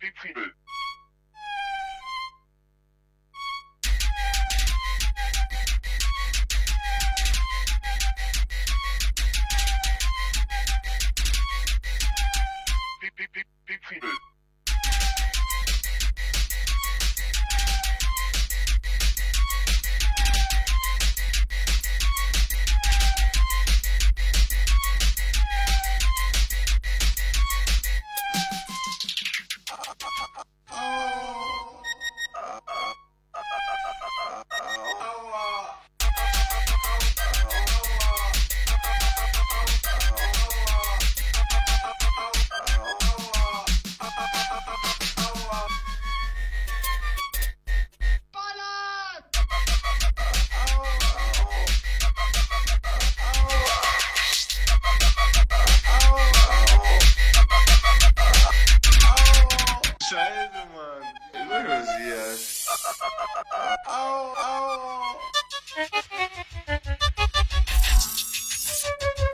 déprimeux. Déprimeux.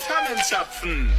Tannenzapfen.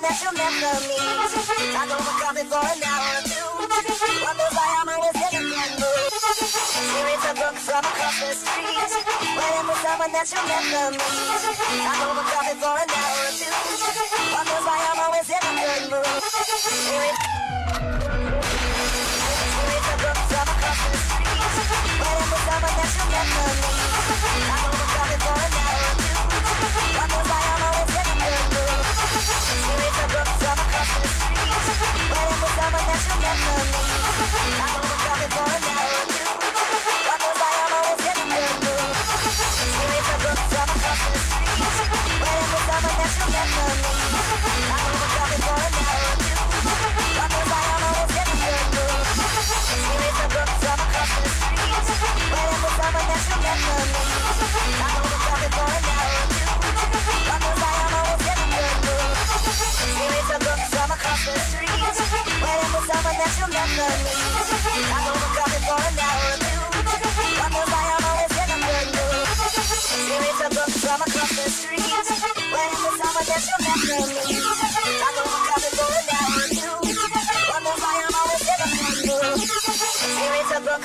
that you'll never meet. I go for coffee for an hour or two. Wonders why I'm always getting that mood. She reads a book from across the street, waiting for someone that you'll never meet. I go for coffee for an hour or two. Wonders why I'm always in a good mood. She reads a book from across the street, waiting for someone that you'll never meet. I go for coffee for an hour or two. Wonders why I'm always in a good mood. She reads a book from across the street, waiting for someone that you'll never meet. I go for coffee for an hour or two.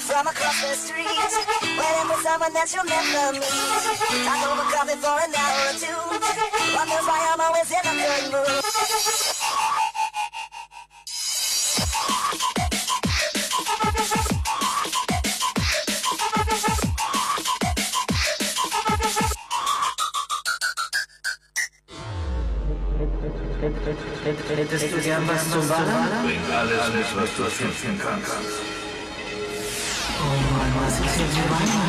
From across the street, waiting for someone that you'll never meet. I go for coffee for an hour or two. Wonders why I'm always in a good mood. Hättest du gern was zu ballern? Bring alles mit, was du finden kannst. Oh Mann, was ist denn hier ballern?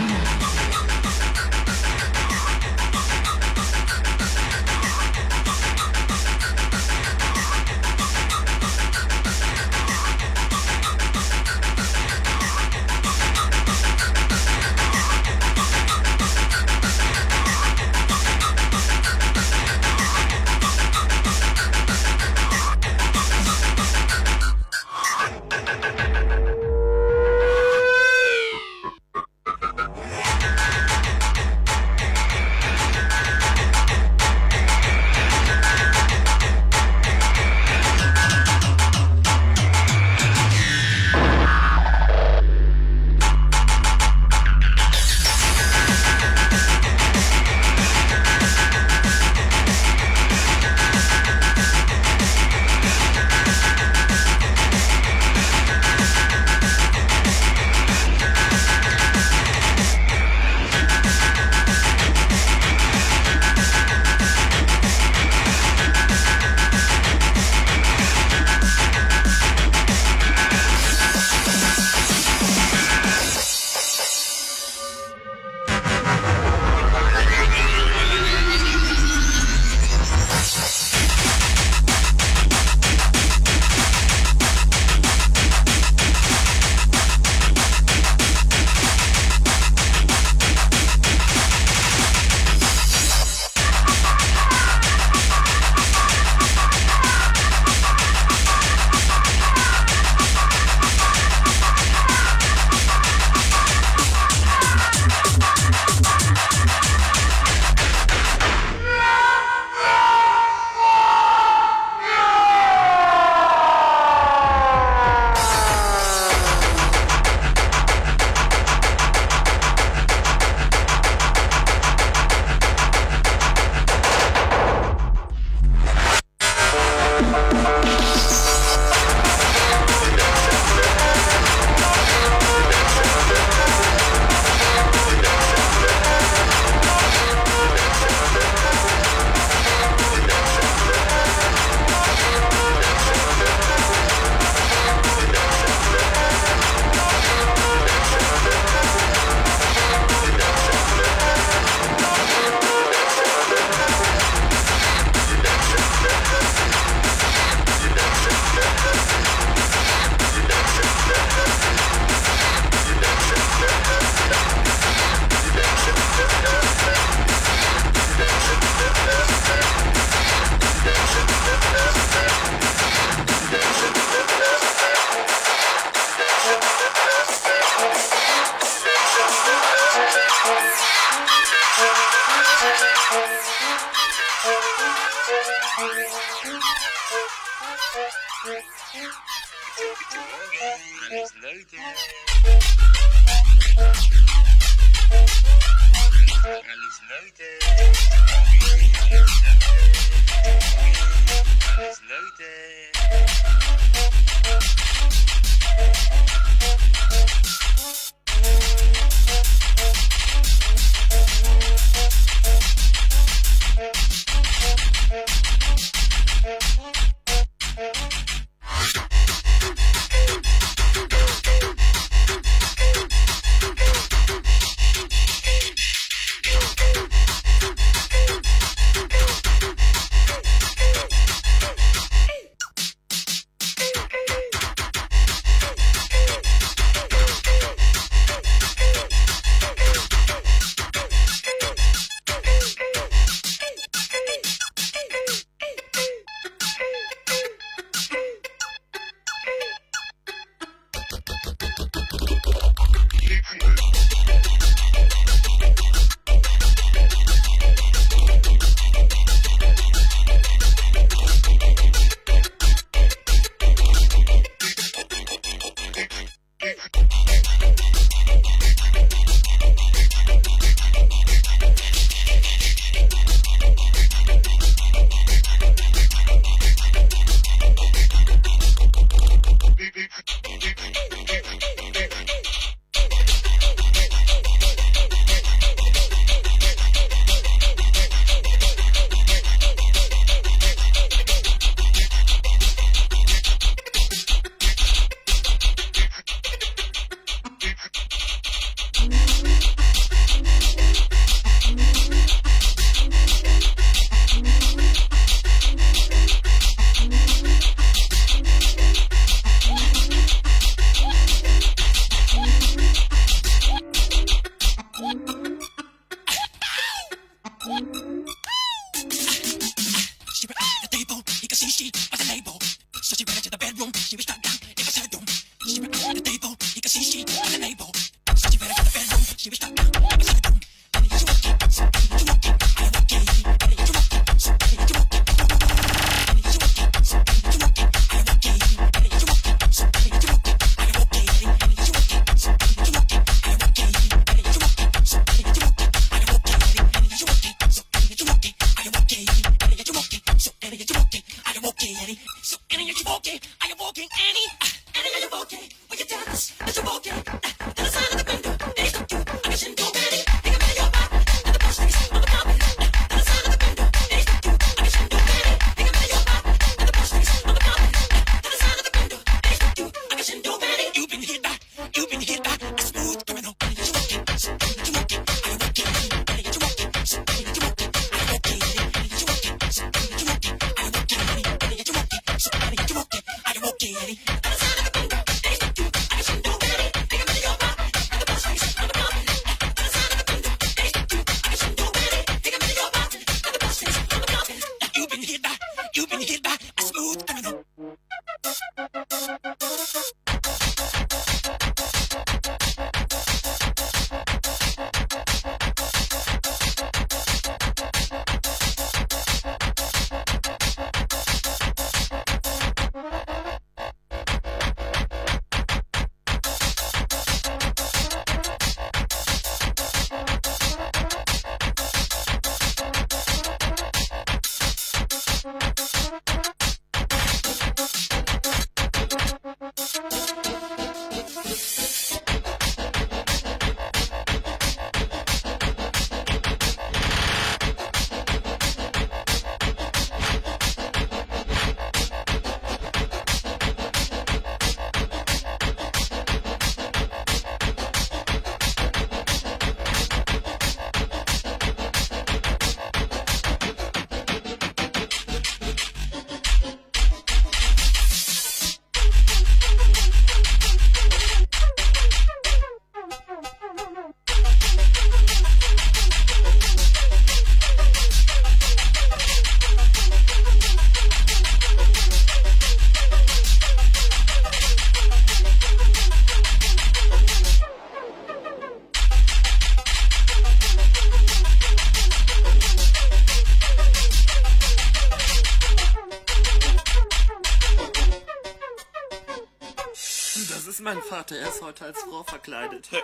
mein Vater, er ist heute als Frau verkleidet. Hey,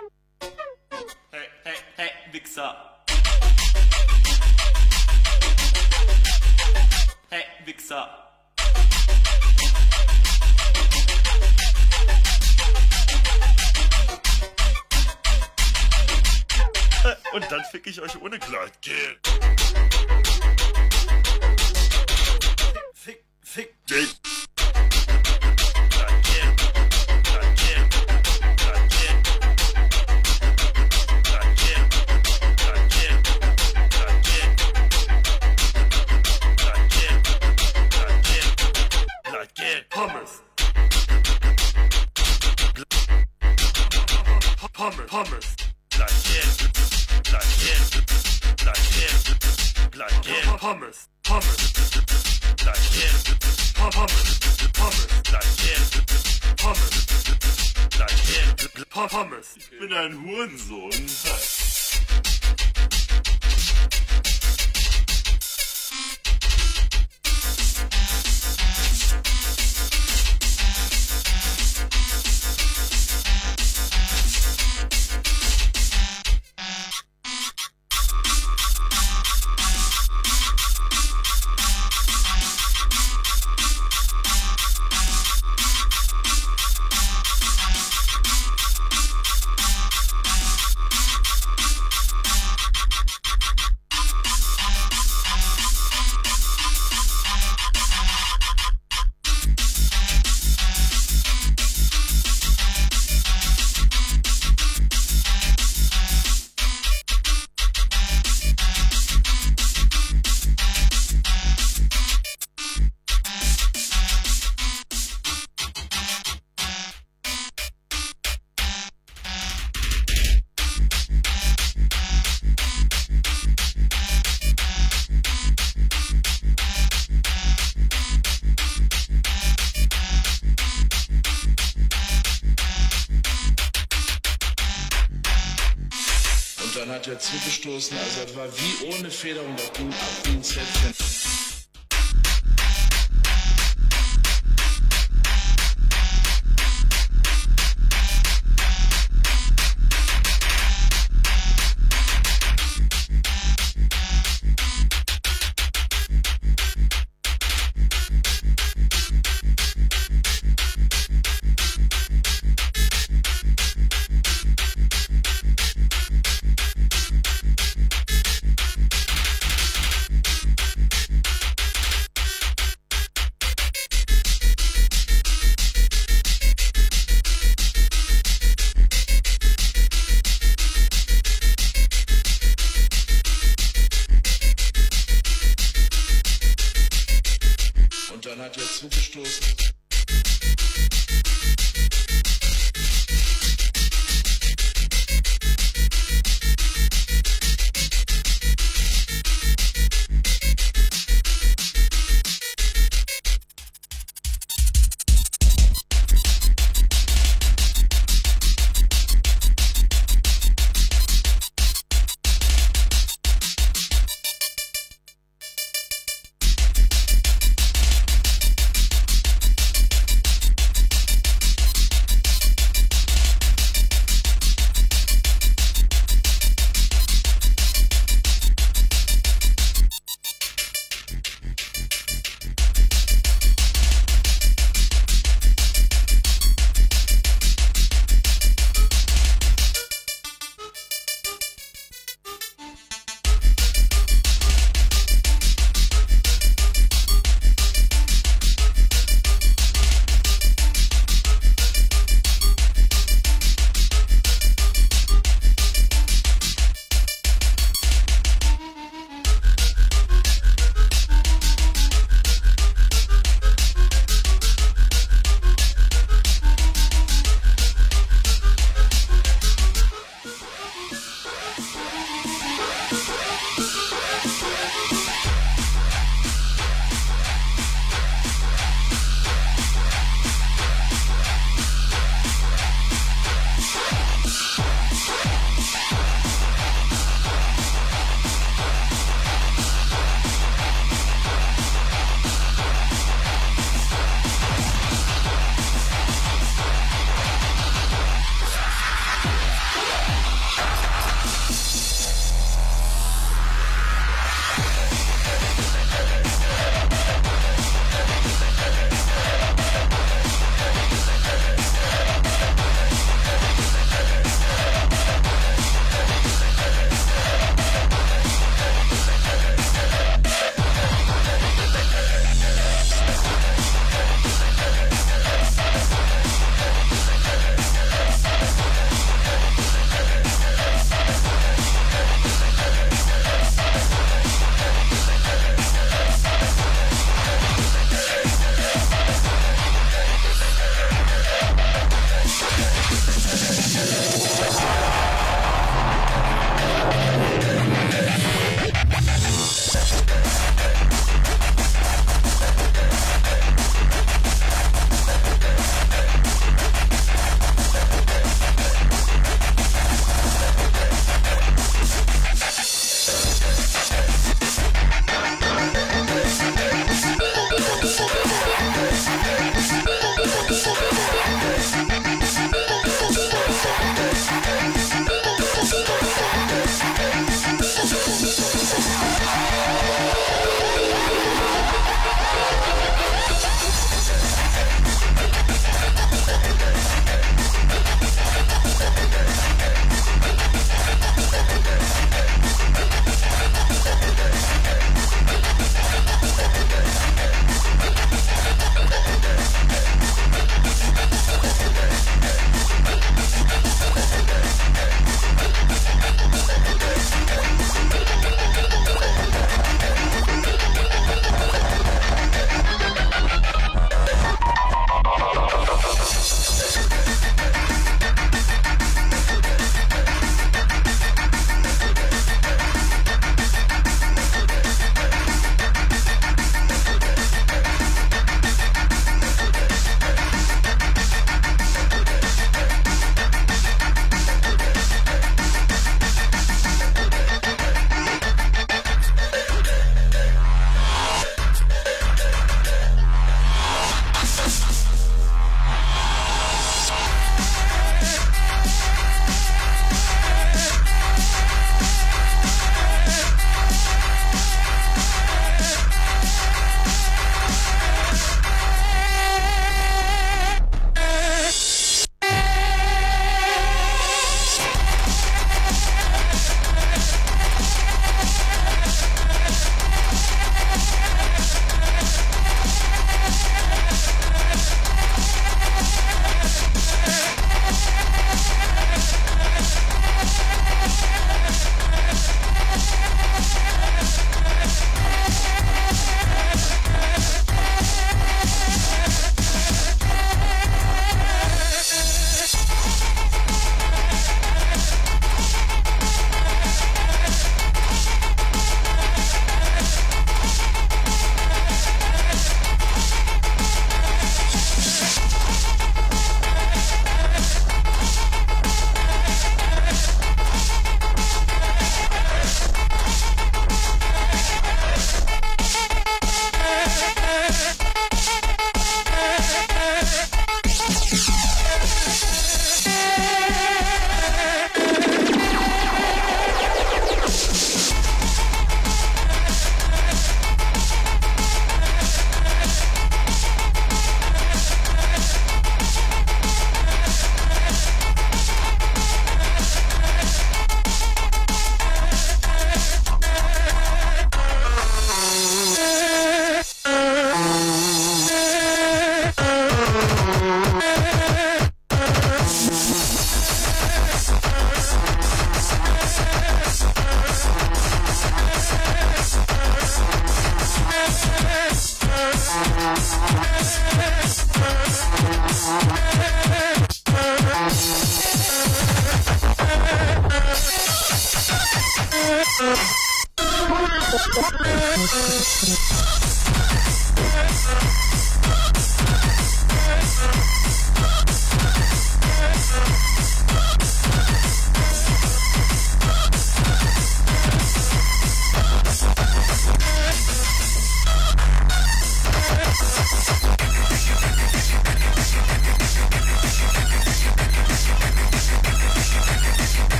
hey, hey, hey, Wichser. Hey, Wichser. Und dann fick ich euch ohne Kleid. Geh. Fick dich. Pommes. Pommes. Pommes. Ich bin ein Hurensohn. Dann hat er zugestoßen, also das war wie ohne Federung, das ging ab wie ein Zäpfchen. Dann hat er zugestoßen.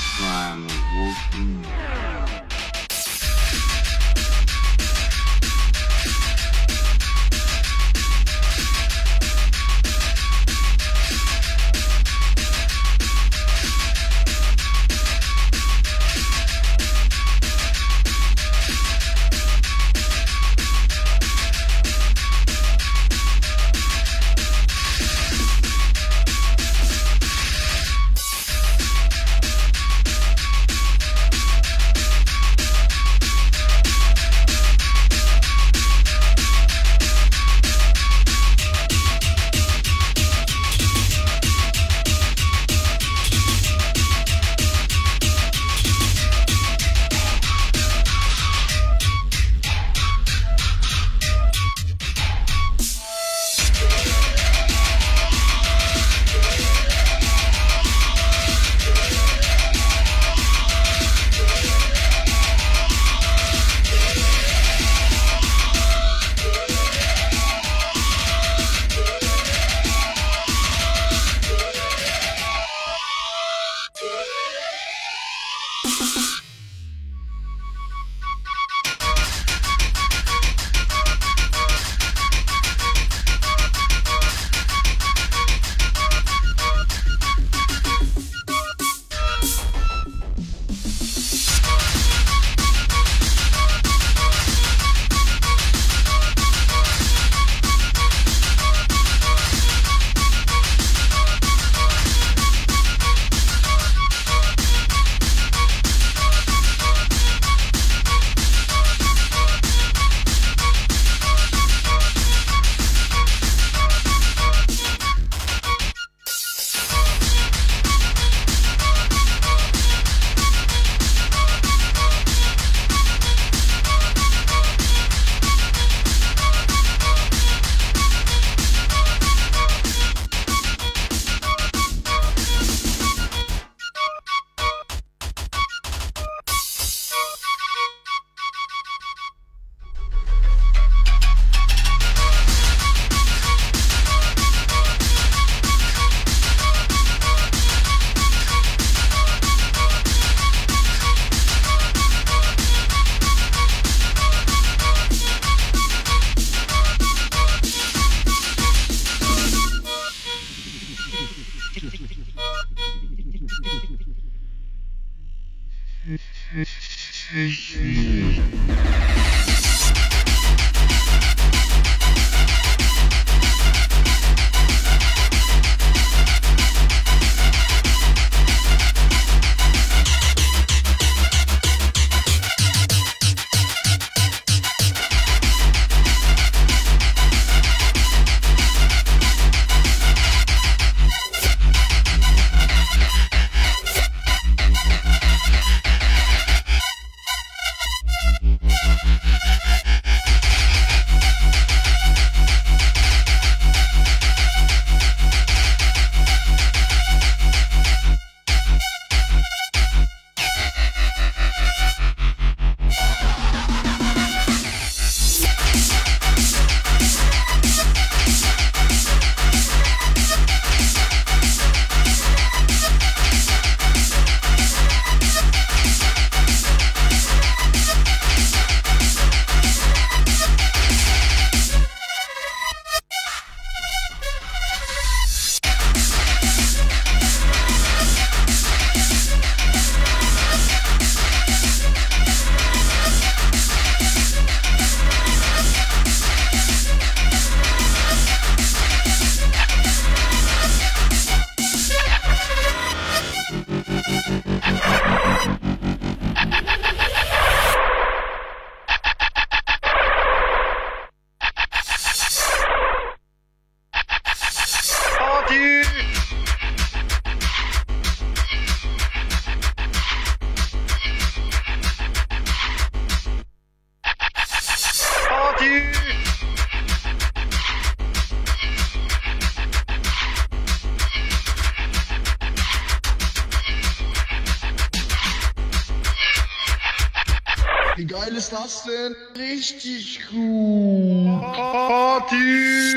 That's why I'm a wolf. Wie geil ist das denn? Richtig gut. Party!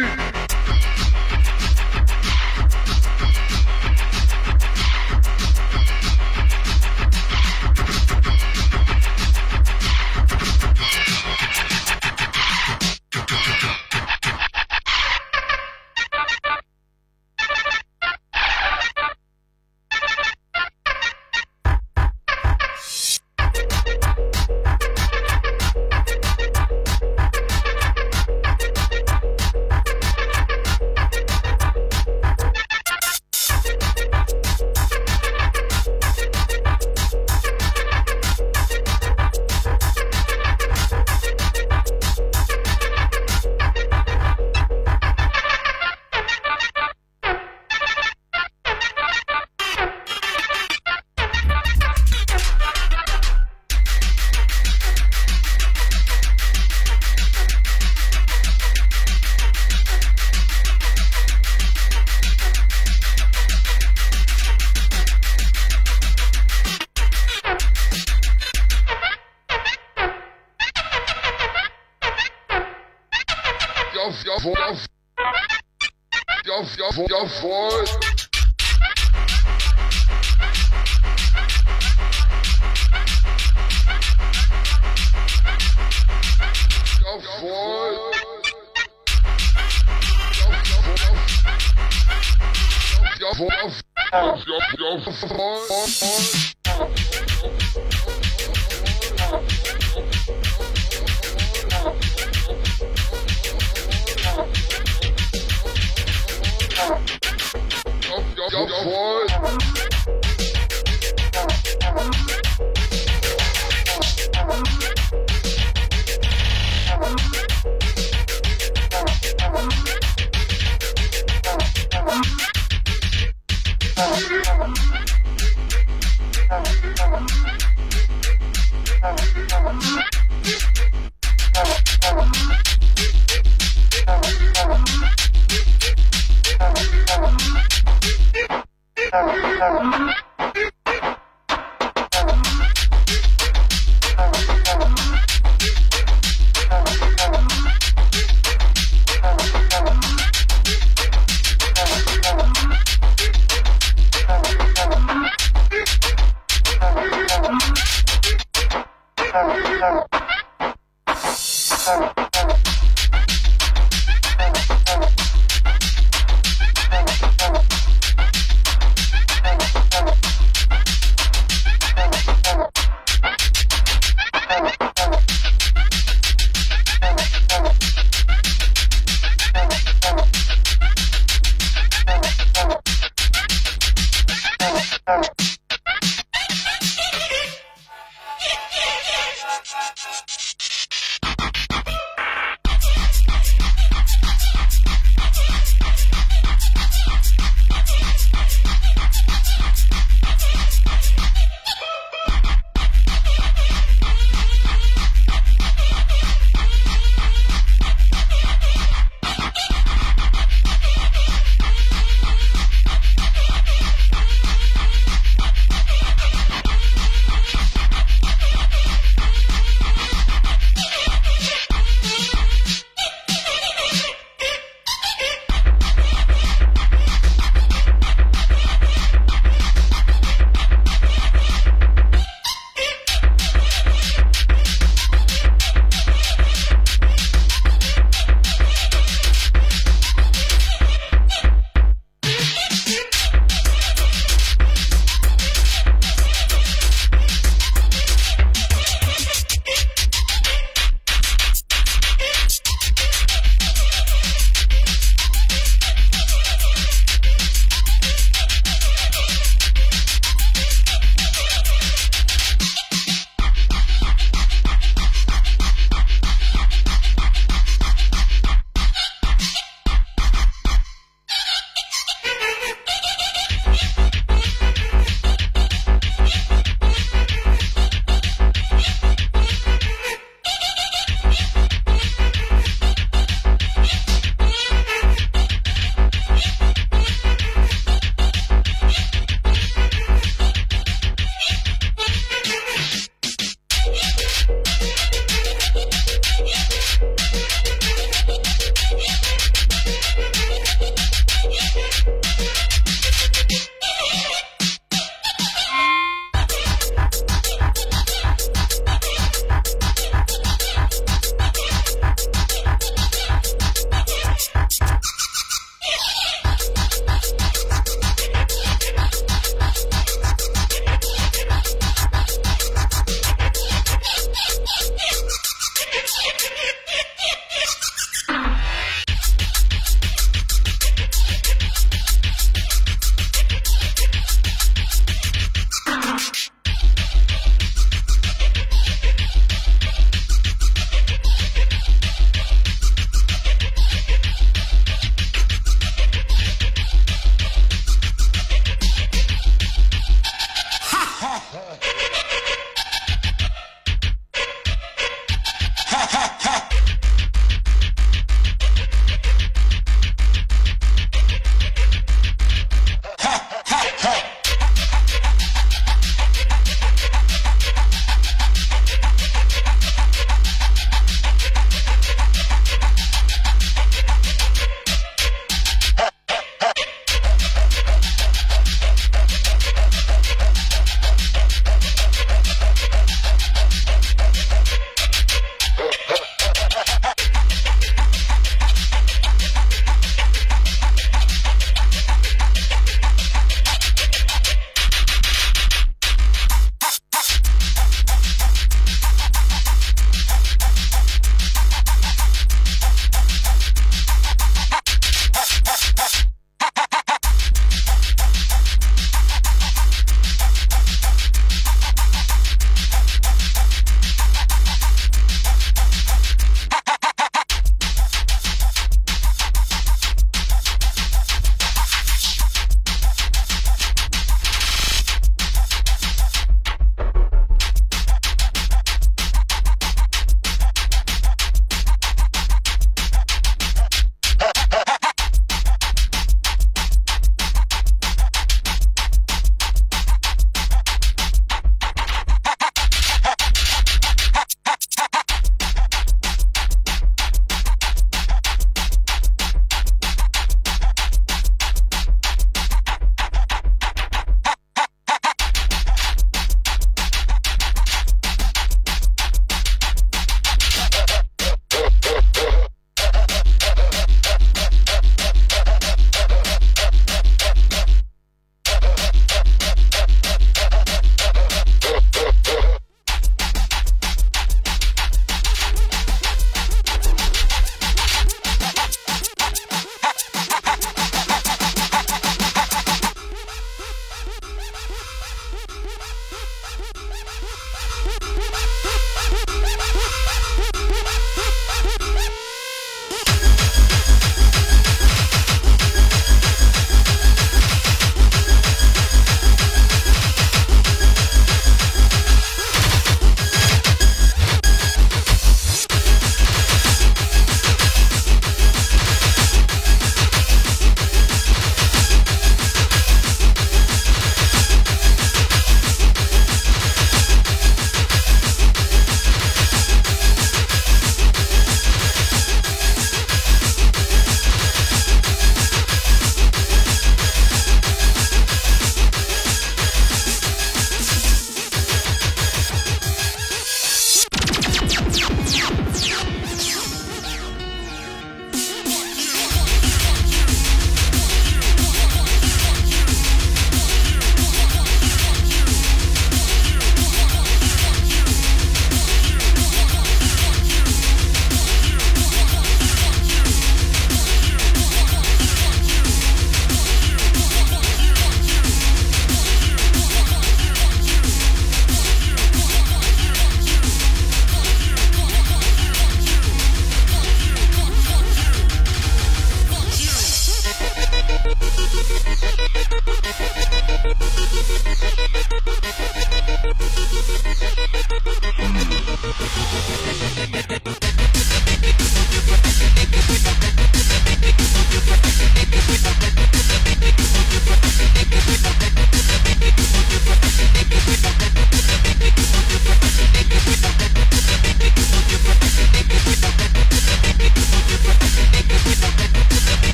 your voice.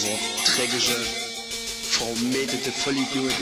Ze trekken ze vooral meten te vullen, jongen.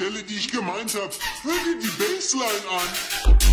Stelle, die ich gemeint hab. Hör dir die Bassline an.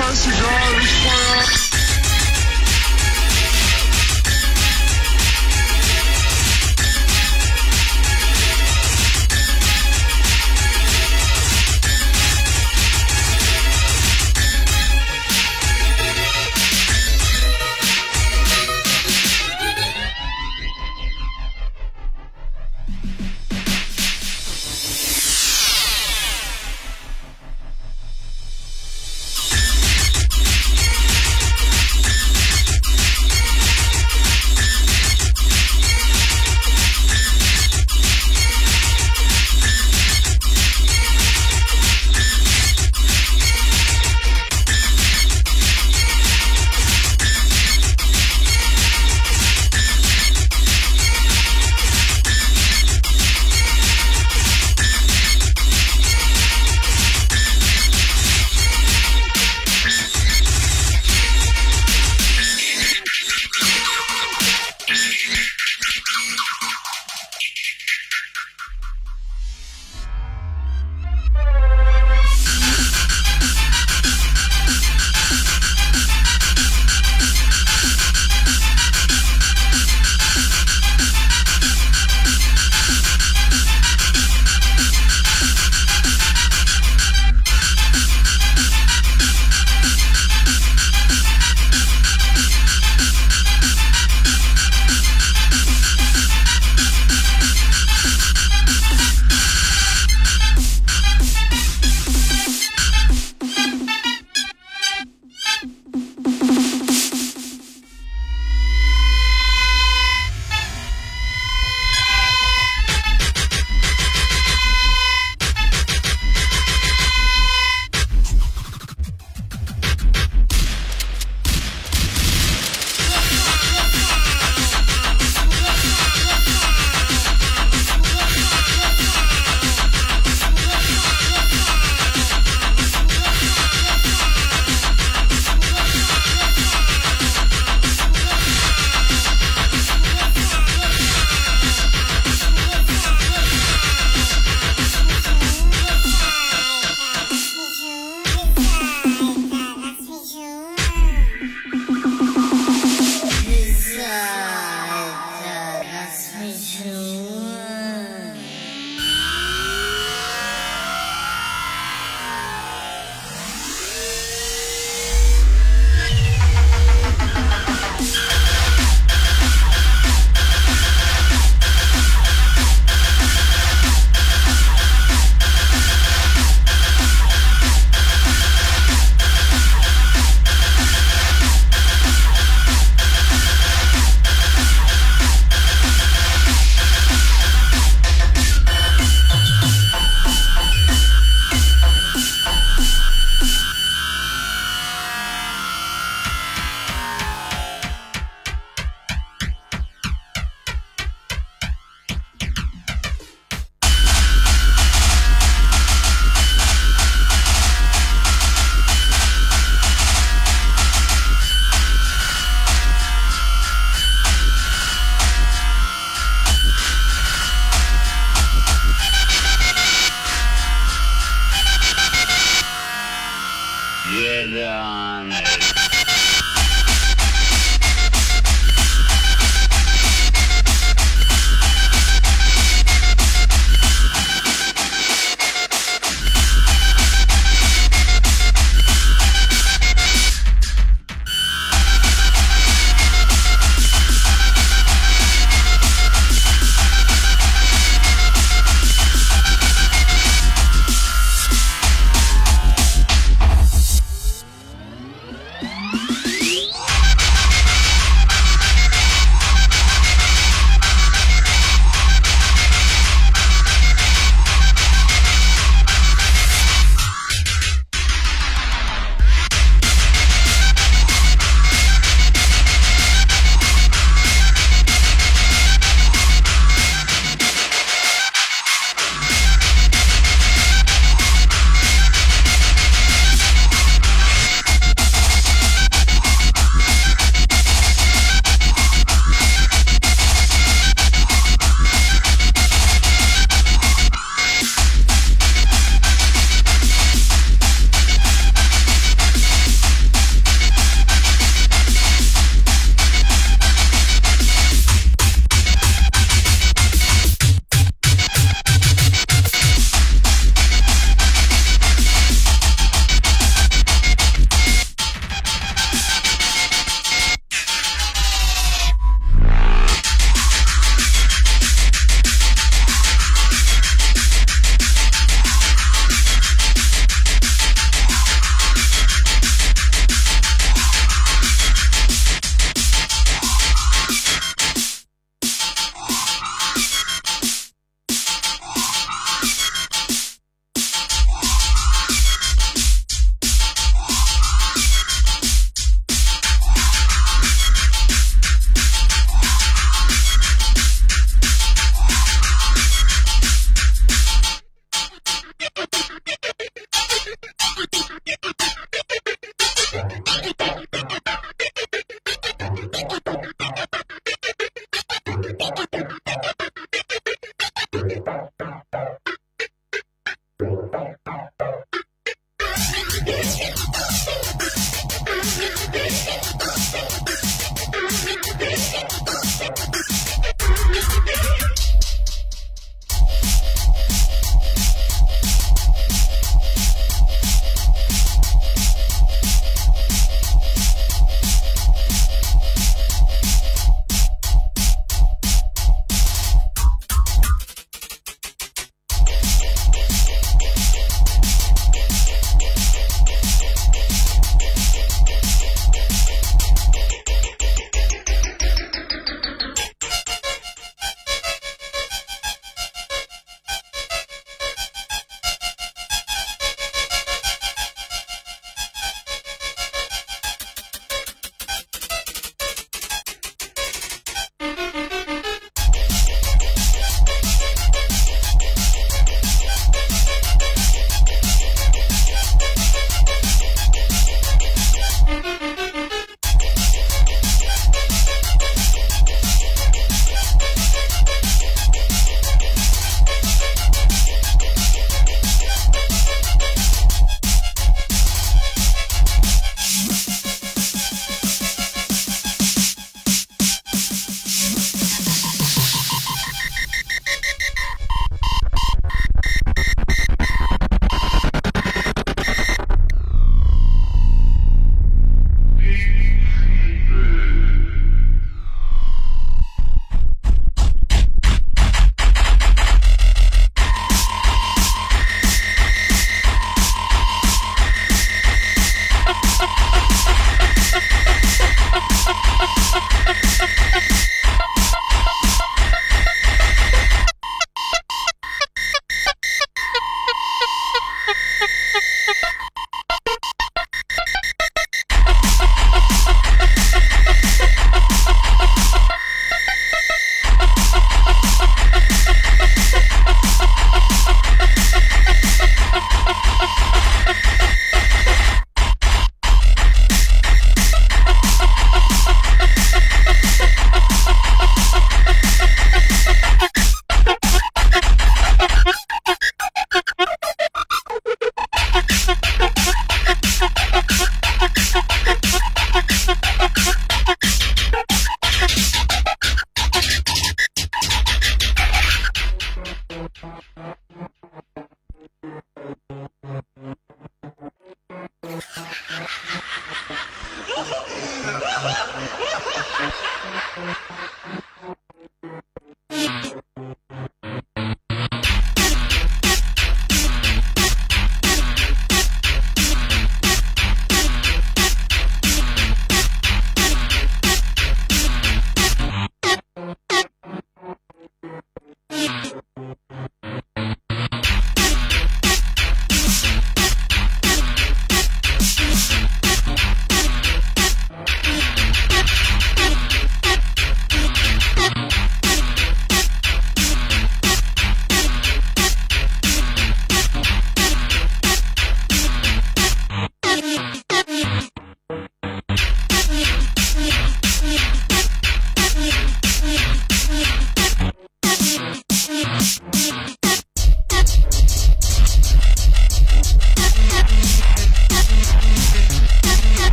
Chelsea goal is for us.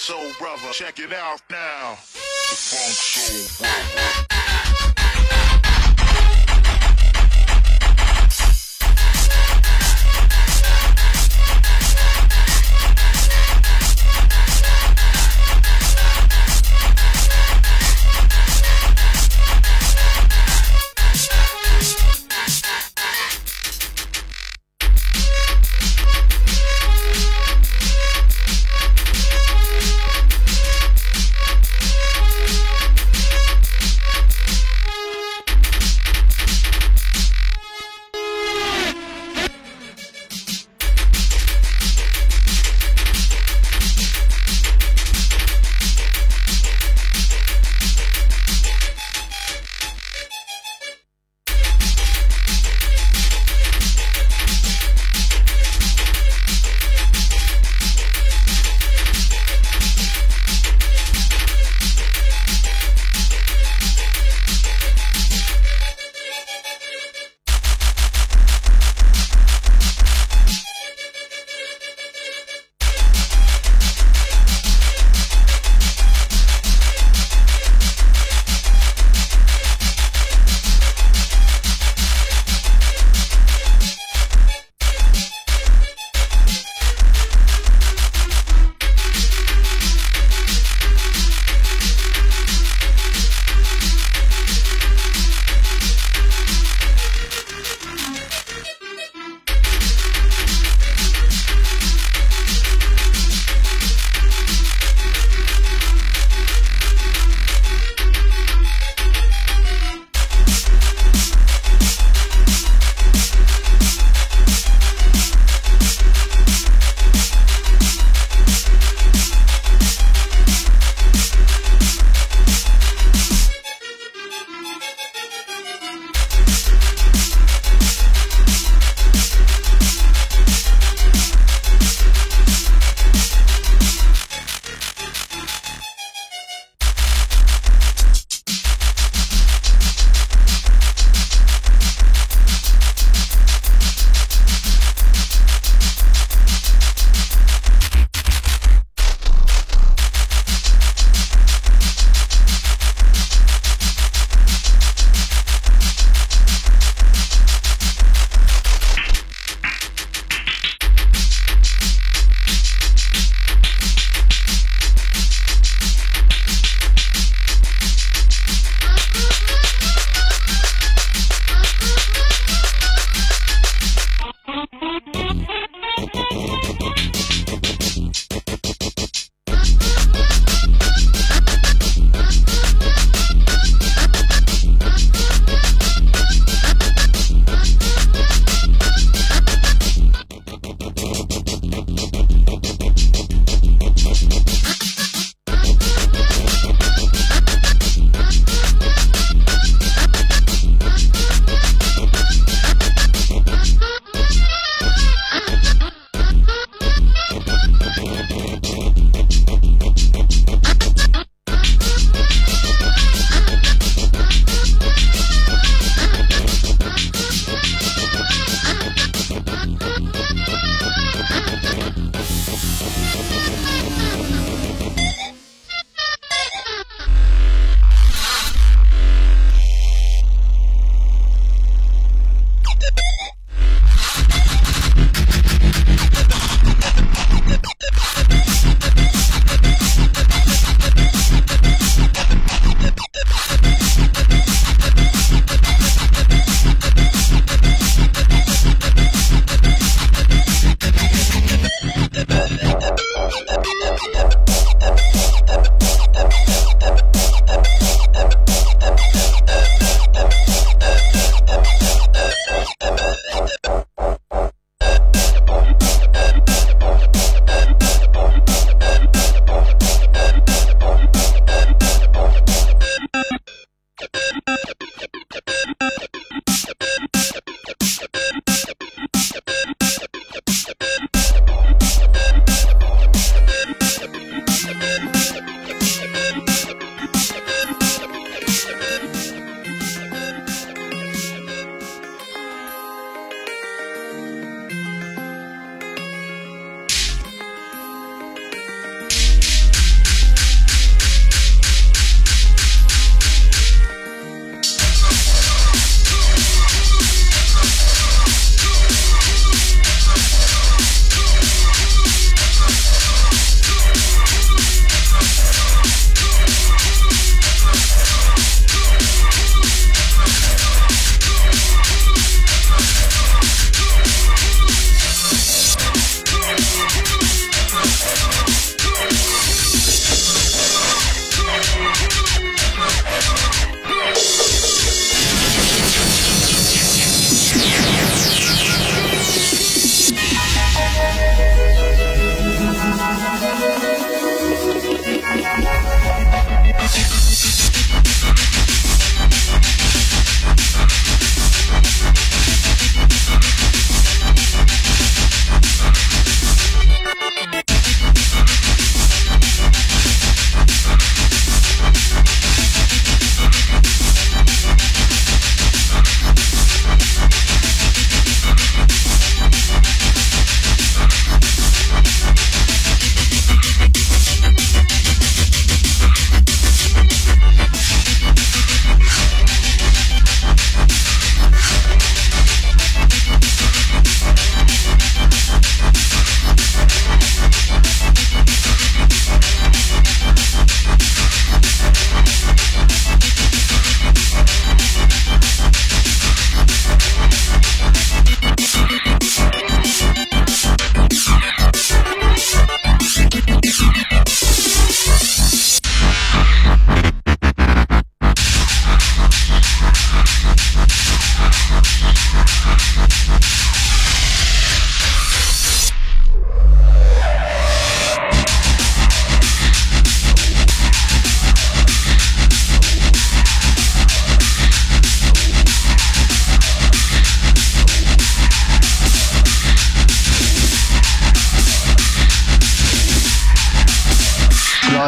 Soul brother, check it out now. The Funk Soul Brother.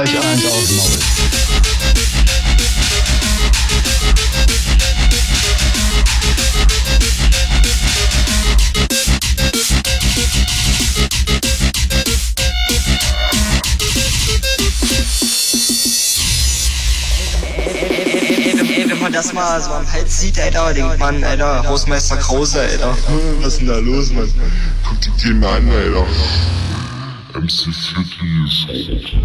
Gleich eins aus dem Maul. Wenn man das mal so am Hals sieht, Alter, denkt man, Alter, Hausmeister Krause, Alter. Was ist denn da los, Mann? Guck die Themen an, Alter. MC Flicky ist rot.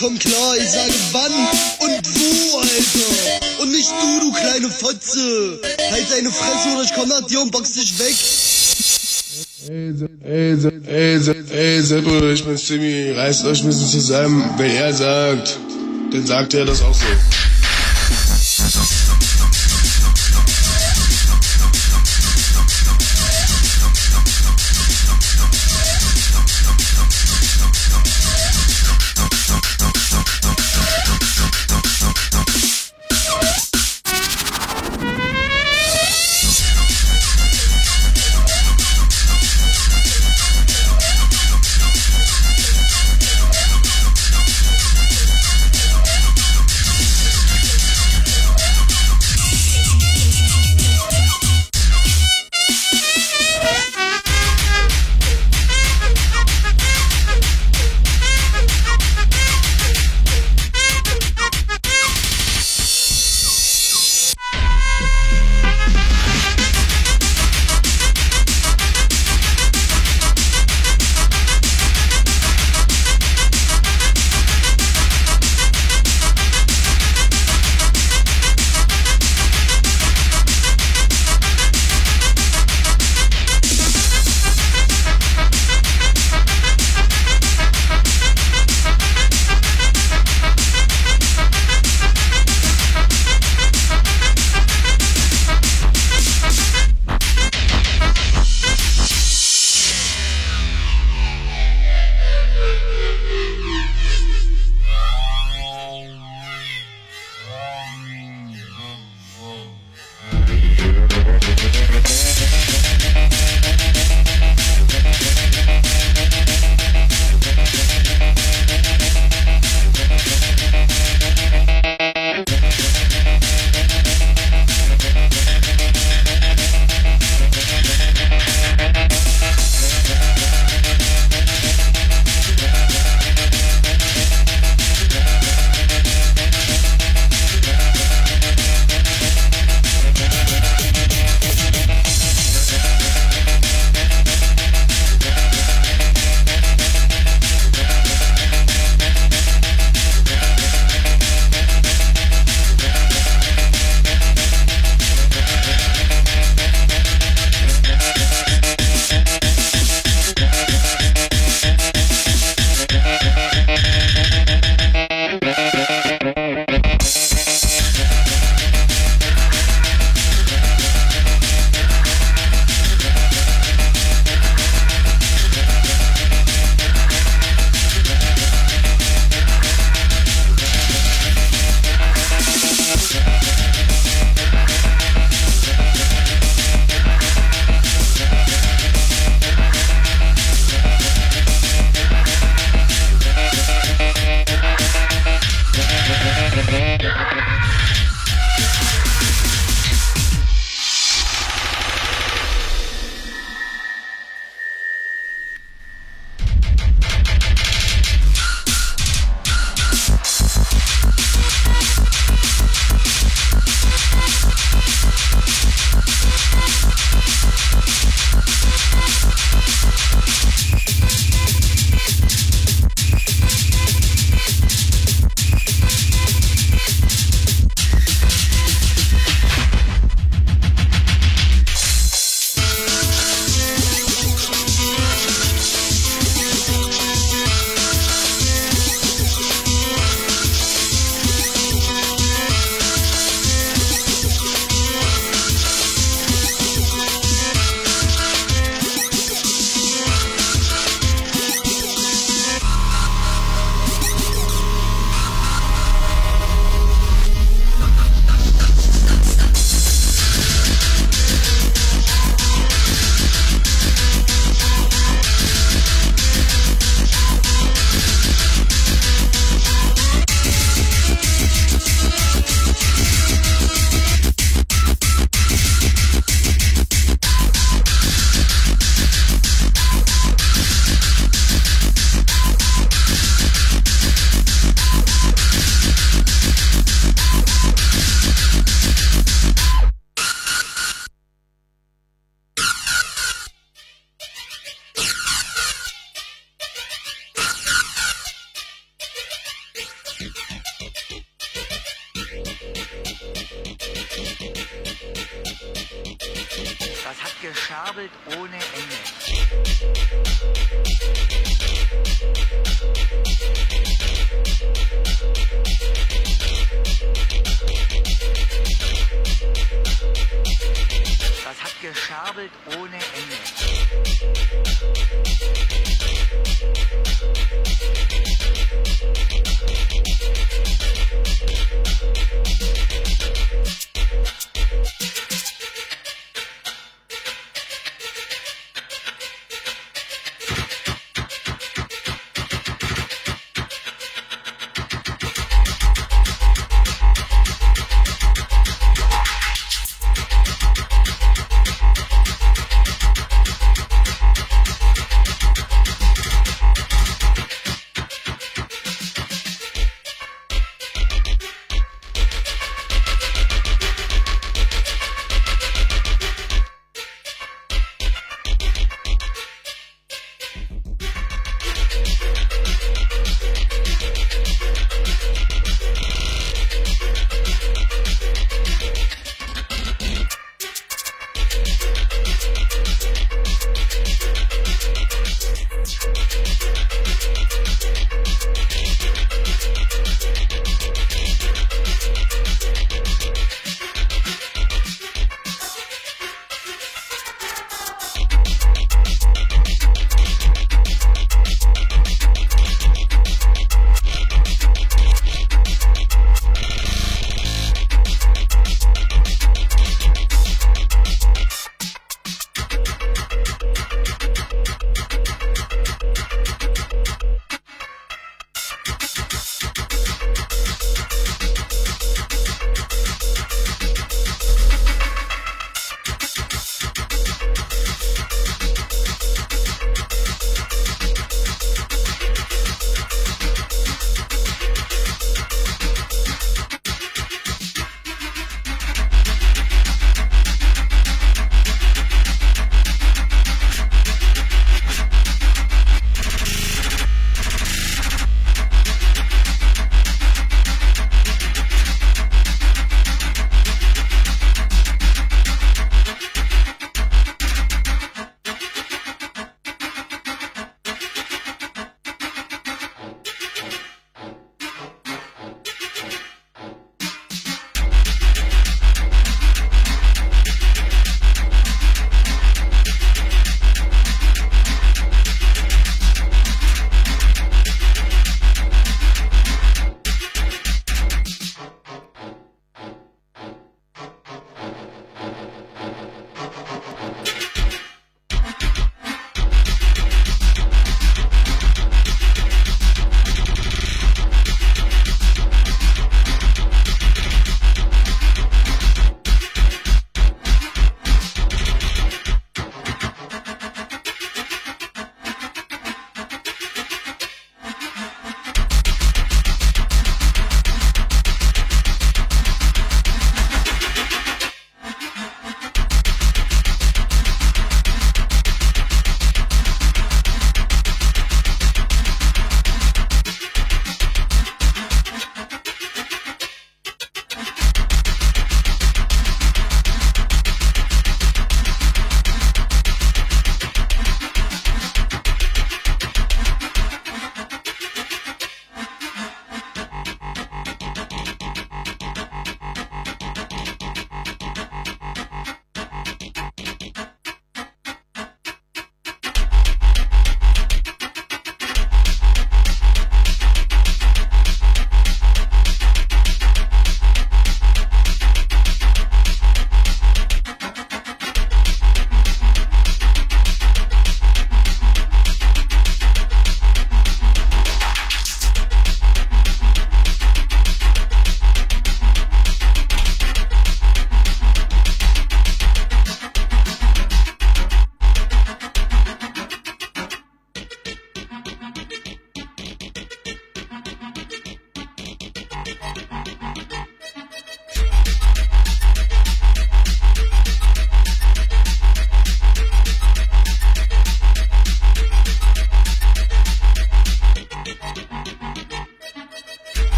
Komm klar, ich sage wann und wo, Alter. Und nicht du, du kleine Fotze. Halt deine Fresse oder ich komm nach dir und box dich weg. Ey, Seppo, ich bin's Timmy. Reißt euch ein bisschen zusammen. Wenn er sagt, dann sagt er das auch so. geschabelt ohne Ende. Das hat geschabelt ohne Ende.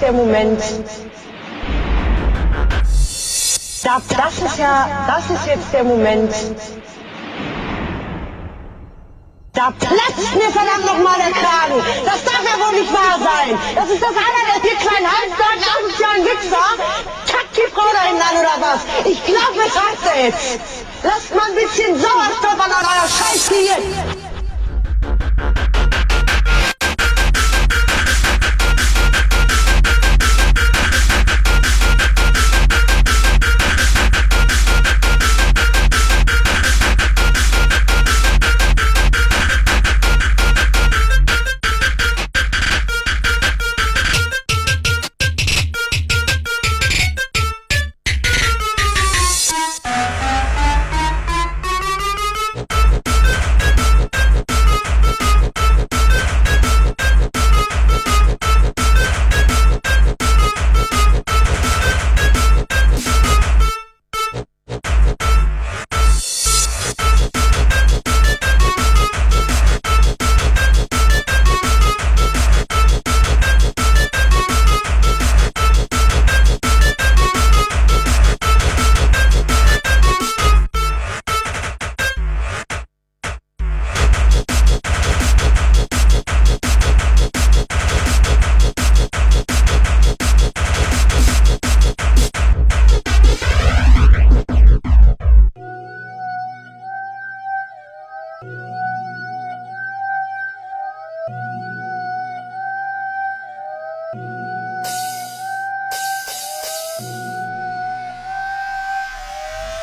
der Moment. Das ist jetzt der Moment. Da platzt mir verdammt nochmal der Kragen. Das darf ja wohl nicht wahr sein. Das ist das allerletzte, ihr kleinen halbstarken, asozialen Wichser. Kackt die Frau da hinten an oder was? Ich glaub, mir reicht's ja jetzt. Lasst mal ein bisschen Sauerstoff an eurer Scheiße hier.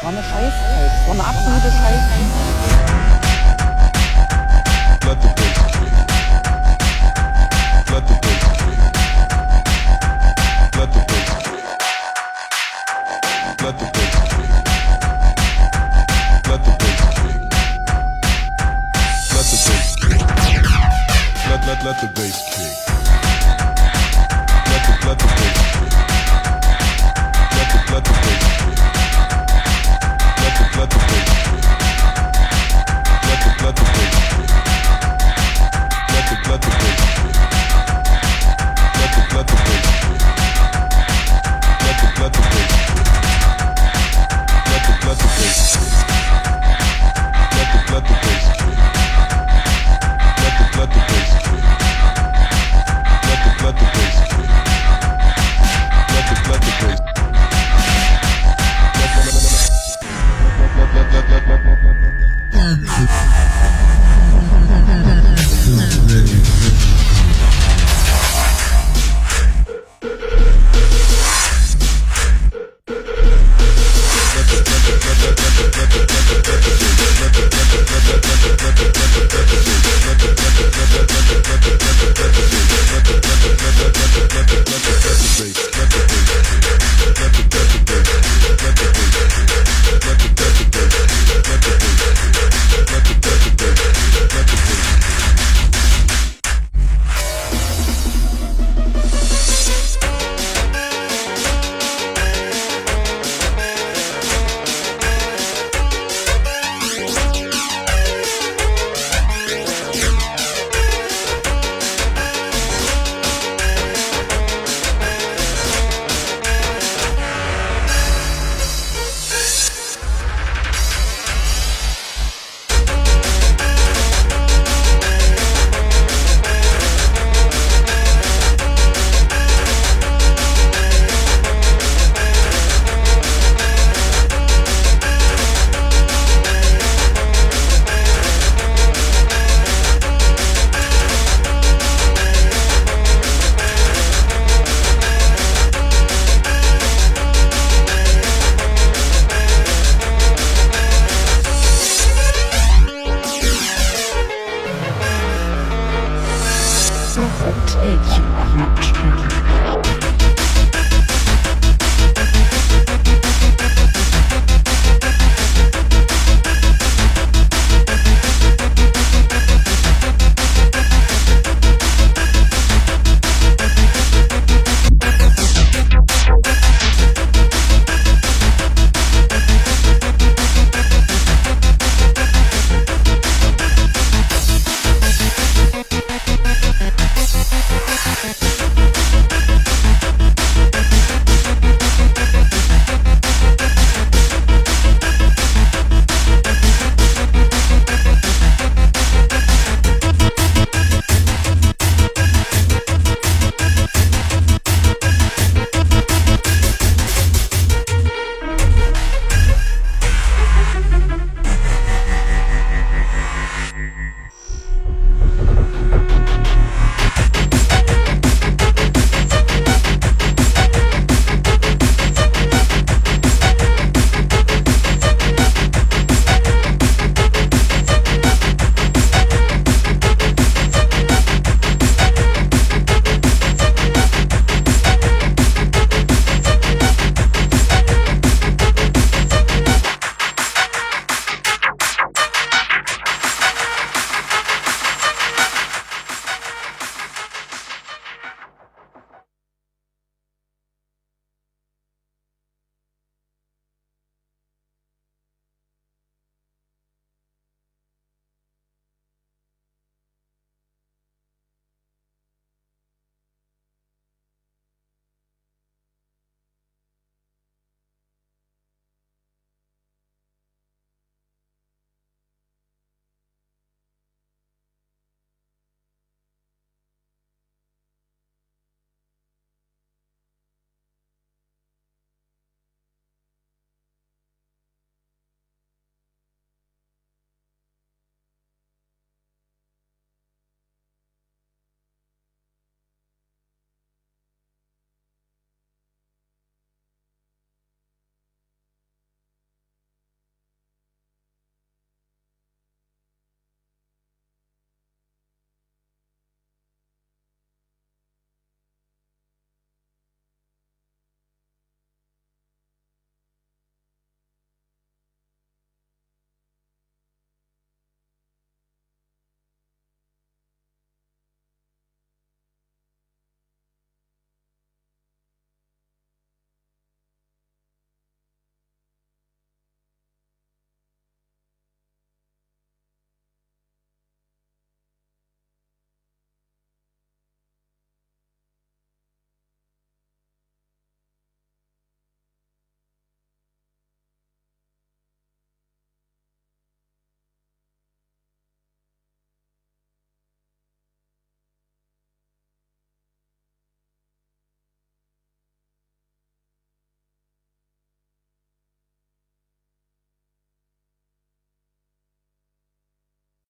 War eine Scheißheit, war eine absolute Scheißheit. Let the bass kick. Let the bass kick. Let the bass kick. Let the bass kick. Let the bass kick. Let the bass kick. Let the bass kick. Let the bass kick.